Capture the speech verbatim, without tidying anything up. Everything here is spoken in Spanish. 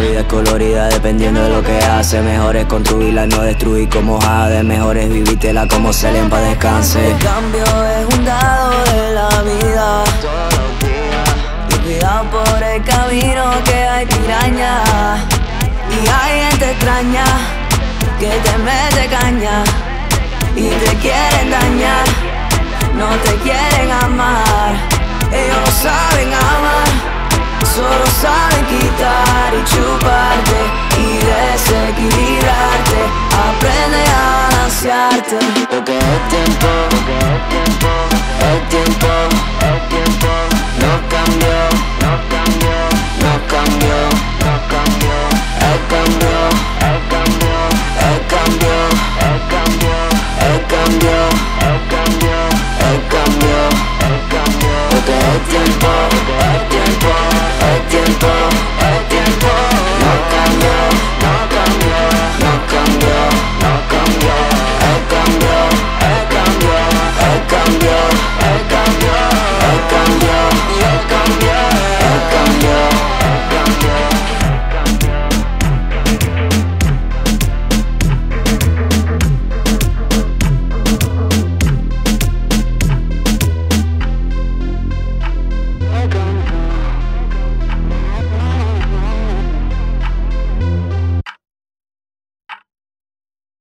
La vida es colorida dependiendo de lo que hace. Mejor es construirla, no destruir como Jade. Mejor es vivírtela como Selena pa' descanse. El cambio es un dado de la vida. Y cuidado por el camino que hay piraña. Y hay gente extraña que te mete caña y te quieren dañar, no te quieren amar. Ellos no saben amar, solo saben quitar.